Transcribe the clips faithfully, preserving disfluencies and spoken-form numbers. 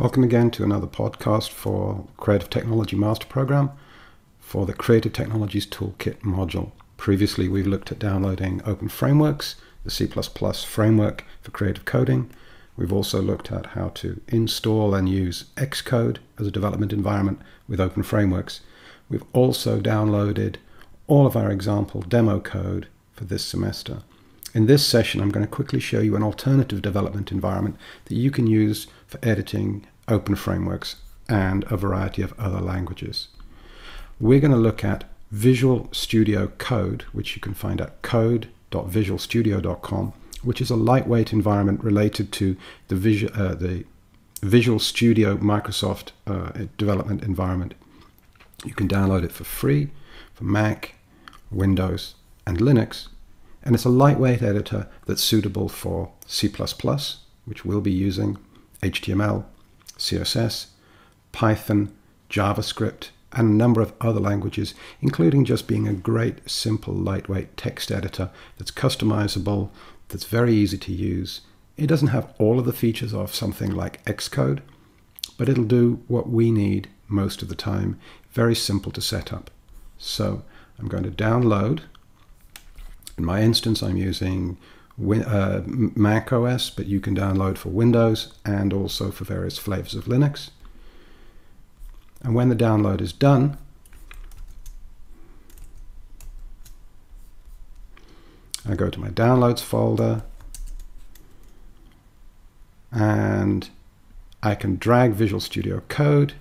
Welcome again to another podcast for Creative Technology Master Program for the Creative Technologies Toolkit module. Previously, we've looked at downloading openFrameworks, the C plus plus framework for creative coding. We've also looked at how to install and use Xcode as a development environment with openFrameworks. We've also downloaded all of our example demo code for this semester. In this session, I'm going to quickly show you an alternative development environment that you can use for editing openFrameworks and a variety of other languages. We're going to look at Visual Studio Code, which you can find at code dot visual studio dot com, which is a lightweight environment related to the Visual, uh, the Visual Studio Microsoft uh, development environment. You can download it for free for Mac, Windows, and Linux. And it's a lightweight editor that's suitable for C plus plus, which we'll be using, H T M L, C S S, Python, JavaScript, and a number of other languages, including just being a great, simple, lightweight text editor that's customizable, that's very easy to use. It doesn't have all of the features of something like Xcode, but it'll do what we need most of the time. Very simple to set up. So I'm going to download. In my instance, I'm using uh, Mac O S, but you can download for Windows and also for various flavors of Linux. And when the download is done, I go to my downloads folder and I can drag Visual Studio Code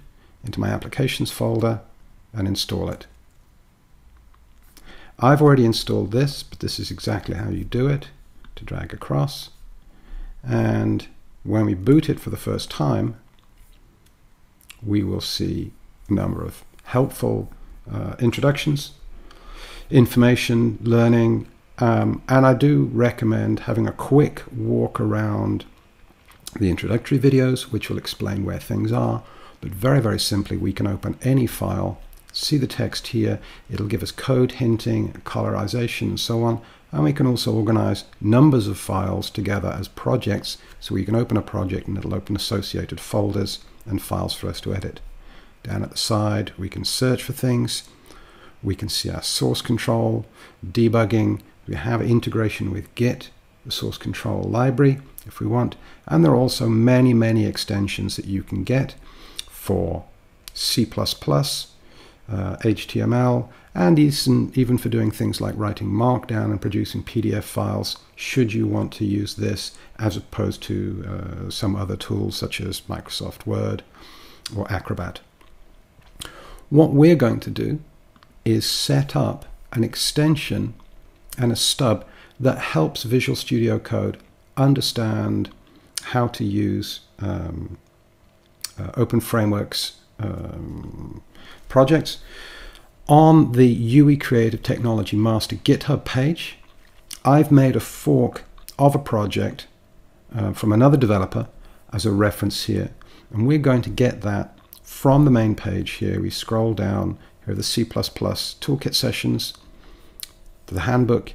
into my applications folder and install it. I've already installed this, but this is exactly how you do it, to drag across. And when we boot it for the first time, we will see a number of helpful uh, introductions, information, learning, um, and I do recommend having a quick walk around the introductory videos, which will explain where things are. But very, very simply, we can open any file, see the text here, it'll give us code hinting, colorization, and so on. And we can also organize numbers of files together as projects, so we can open a project and it'll open associated folders and files for us to edit. Down at the side, we can search for things. We can see our source control, debugging. We have integration with Git, the source control library, if we want. And there are also many, many extensions that you can get for C plus plus, Uh, H T M L, and even, even for doing things like writing Markdown and producing P D F files, should you want to use this as opposed to uh, some other tools such as Microsoft Word or Acrobat. What we're going to do is set up an extension and a stub that helps Visual Studio Code understand how to use um, uh, openFrameworks Um, projects on the U E Creative Technology Master GitHub page. I've made a fork of a project uh, from another developer as a reference here, and we're going to get that from the main page here. We scroll down, here are the C plus plus toolkit sessions, the handbook,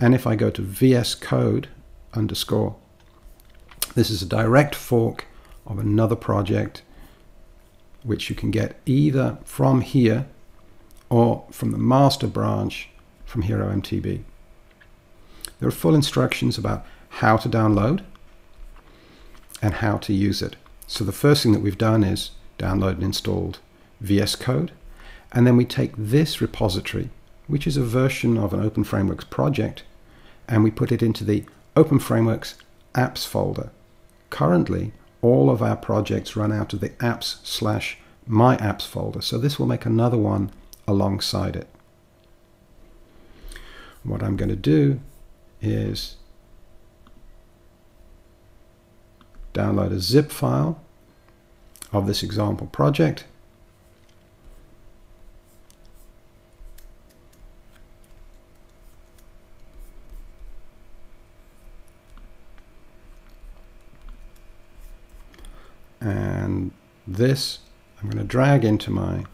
and if I go to vscode underscore, this is a direct fork of another project, which you can get either from here or from the master branch from HeroMTB. There are full instructions about how to download and how to use it. So the first thing that we've done is download and installed V S Code, and then we take this repository, which is a version of an openFrameworks project, and we put it into the openFrameworks apps folder. Currently, all of our projects run out of the apps slash my apps folder, so this will make another one alongside it. What I'm going to do is download a zip file of this example project, and this I'm going to drag into my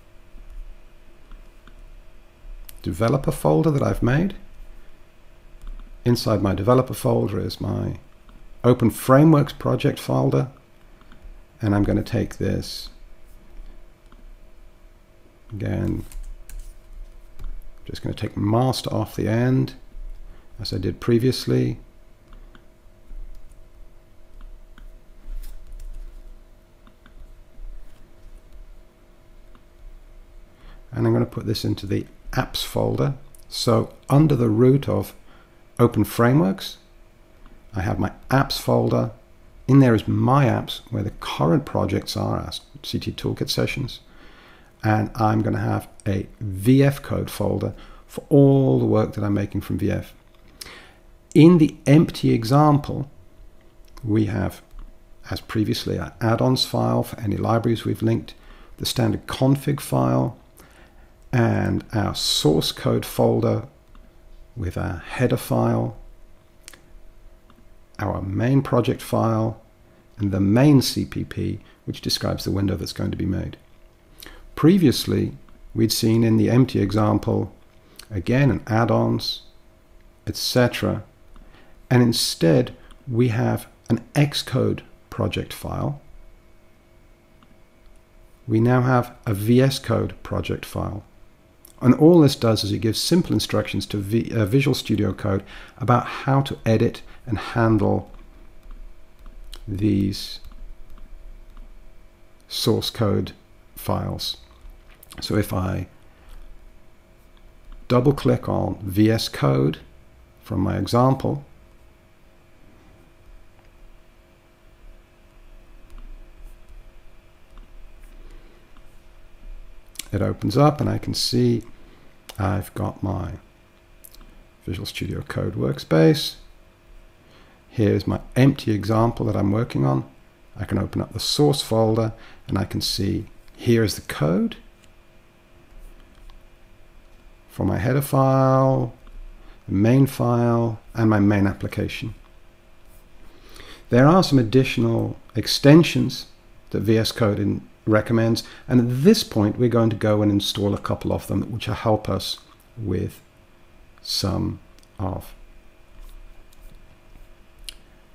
developer folder that I've made. Inside my developer folder is my openFrameworks project folder, and I'm going to take this again. I'm just going to take master off the end as I did previously. And I'm going to put this into the apps folder. So under the root of openFrameworks, I have my apps folder. In there is my apps, where the current projects are, as C T Toolkit sessions. And I'm going to have a V F code folder for all the work that I'm making from V F. In the empty example, we have, as previously, our add-ons file for any libraries we've linked, the standard config file, and our source code folder with our header file, our main project file, and the main C P P, which describes the window that's going to be made. Previously, we'd seen in the empty example, again, an add-ons, et cetera. And instead, we have an Xcode project file. We now have a V S Code project file. And all this does is it gives simple instructions to v, uh, Visual Studio Code about how to edit and handle these source code files. So if I double click on V S Code from my example, it opens up and I can see I've got my Visual Studio Code workspace. Here's my empty example that I'm working on. I can open up the source folder and I can see here is the code for my header file, the main file, and my main application. There are some additional extensions that V S Code recommends, and at this point we're going to go and install a couple of them which will help us with some of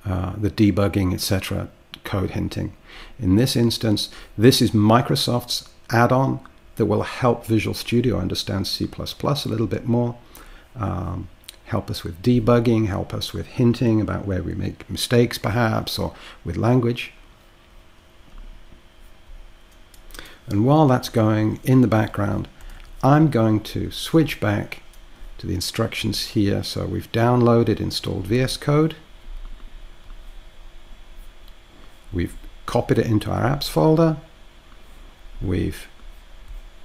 Uh, the debugging, et cetera, code hinting. In this instance, this is Microsoft's add-on that will help Visual Studio understand C plus plus a little bit more, um, help us with debugging, help us with hinting about where we make mistakes perhaps, or with language. And while that's going in the background, I'm going to switch back to the instructions here. So we've downloaded, installed V S Code. We've copied it into our apps folder. We've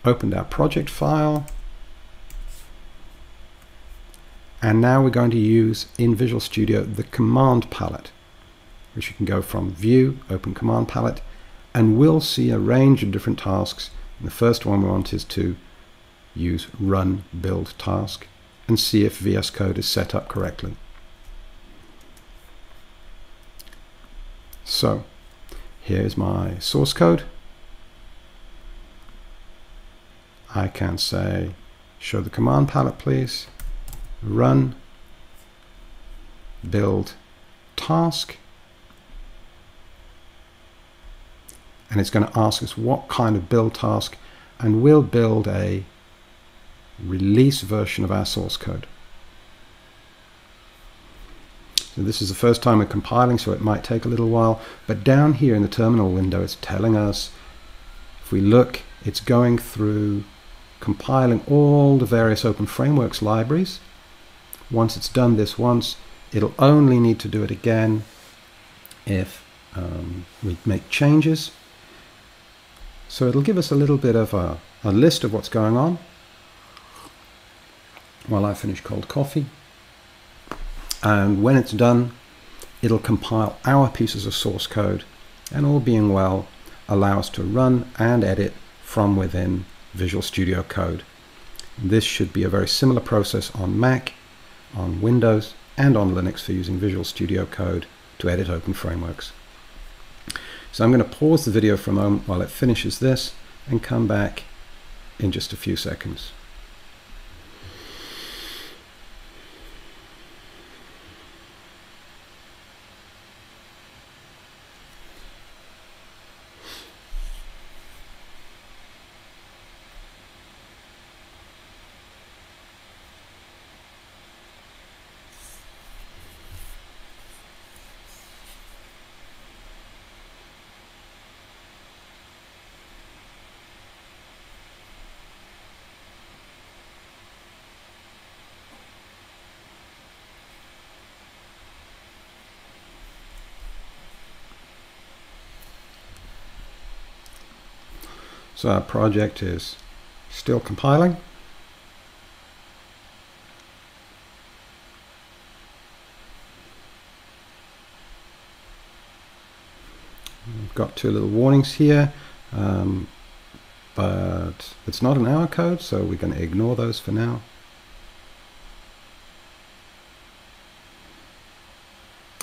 opened our project file. And now we're going to use in Visual Studio the command palette, which you can go from View, Open Command Palette, and we'll see a range of different tasks. And the first one we want is to use Run Build Task and see if V S Code is set up correctly. So, here's my source code. I can say, show the command palette please, run build task, and it's going to ask us what kind of build task, and we'll build a release version of our source code. So this is the first time we're compiling, so it might take a little while, but down here in the terminal window it's telling us, if we look, it's going through compiling all the various openFrameworks libraries. Once it's done this once, it'll only need to do it again if um, we make changes. So it'll give us a little bit of a, a list of what's going on while I finish cold coffee. And when it's done, it'll compile our pieces of source code and, all being well, allow us to run and edit from within Visual Studio Code. This should be a very similar process on Mac, on Windows, and on Linux for using Visual Studio Code to edit openFrameworks. So I'm going to pause the video for a moment while it finishes this and come back in just a few seconds. uh, project is still compiling. We've got two little warnings here, um, but it's not in our code, so we're going to ignore those for now.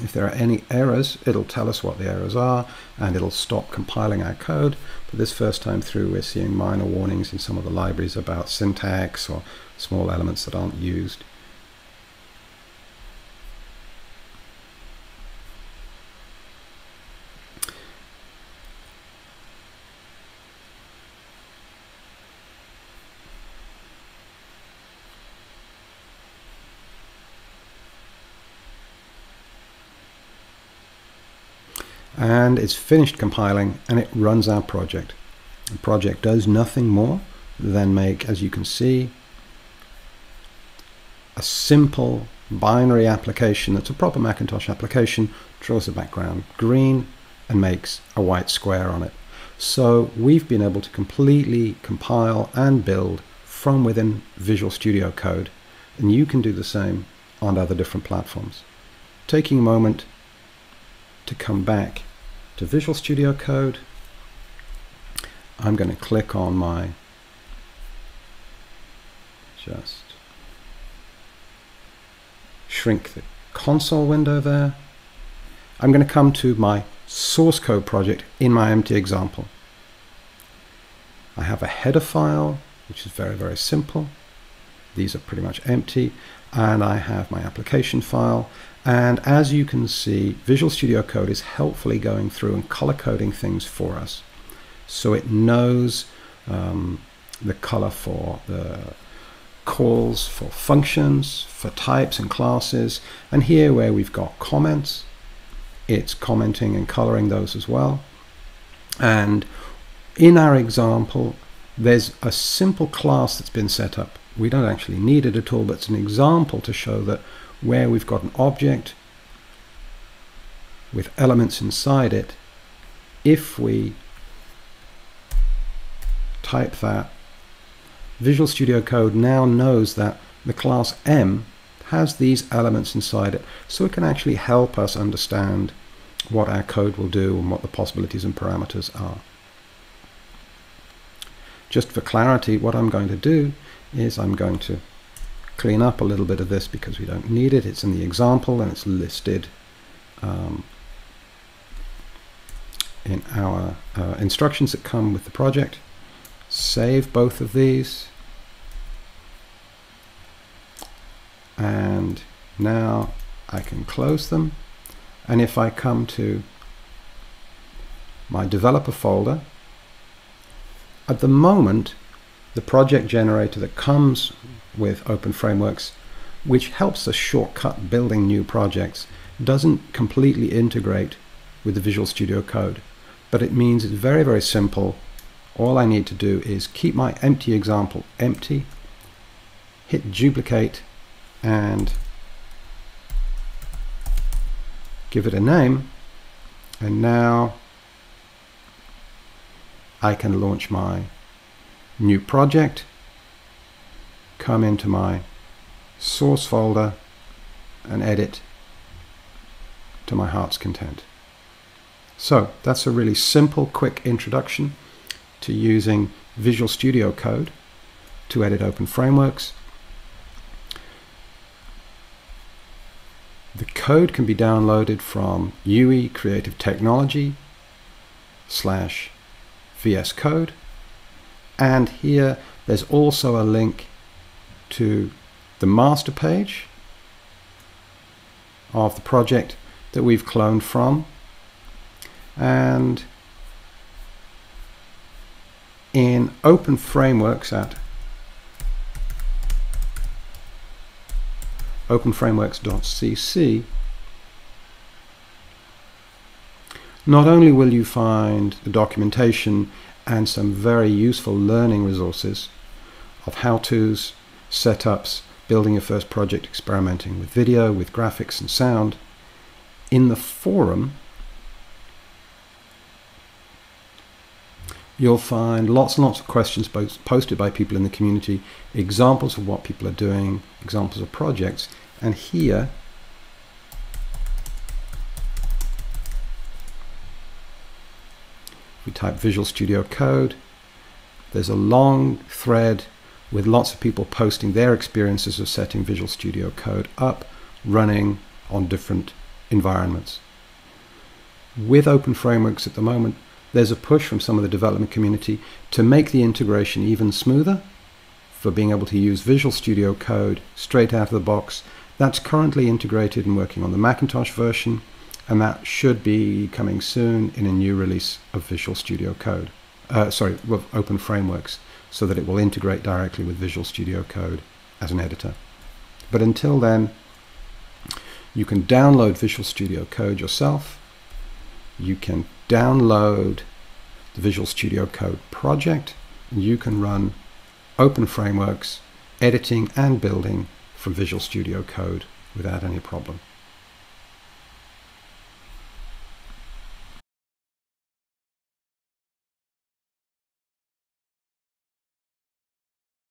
If there are any errors, it'll tell us what the errors are, and it'll stop compiling our code. But this first time through, we're seeing minor warnings in some of the libraries about syntax or small elements that aren't used. And it's finished compiling, and it runs our project. The project does nothing more than make, as you can see, a simple binary application that's a proper Macintosh application, draws the background green, and makes a white square on it. So we've been able to completely compile and build from within Visual Studio Code, and you can do the same on other different platforms. Taking a moment to come back to Visual Studio Code, I'm going to click on my just shrink the console window there. I'm going to come to my source code project in my empty example. I have a header file which is very, very simple. These are pretty much empty, and I have my application file. And as you can see, Visual Studio Code is helpfully going through and color coding things for us. So it knows um, the color for the calls, for functions, for types and classes. And here where we've got comments, it's commenting and coloring those as well. And in our example, there's a simple class that's been set up. We don't actually need it at all, but it's an example to show that where we've got an object with elements inside it, if we type that, Visual Studio Code now knows that the class M has these elements inside it, so it can actually help us understand what our code will do and what the possibilities and parameters are. Just for clarity, what I'm going to do is I'm going to clean up a little bit of this because we don't need it. It's in the example and it's listed um, in our uh, instructions that come with the project. Save both of these. And now I can close them. And if I come to my developer folder, at the moment, the project generator that comes with openFrameworks, which helps us shortcut building new projects, doesn't completely integrate with the Visual Studio Code. But it means it's very, very simple. All I need to do is keep my empty example empty, hit duplicate, and give it a name. And now I can launch my new project, come into my source folder and edit to my heart's content. So that's a really simple, quick introduction to using Visual Studio Code to edit openFrameworks. The code can be downloaded from U E Creative Technology slash V S Code. And here there's also a link to the master page of the project that we've cloned from. And in openFrameworks at openframeworks dot c c, not only will you find the documentation and some very useful learning resources of how-tos, setups, building your first project, experimenting with video, with graphics and sound. In the forum, you'll find lots and lots of questions posted by people in the community, examples of what people are doing, examples of projects, and here we type Visual Studio Code. There's a long thread with lots of people posting their experiences of setting Visual Studio Code up, running on different environments. With openFrameworks at the moment, there's a push from some of the development community to make the integration even smoother for being able to use Visual Studio Code straight out of the box. That's currently integrated and working on the Macintosh version, and that should be coming soon in a new release of Visual Studio Code. Uh, sorry, with openFrameworks, so that it will integrate directly with Visual Studio Code as an editor. But until then, you can download Visual Studio Code yourself. You can download the Visual Studio Code project. And you can run openFrameworks editing and building from Visual Studio Code without any problem.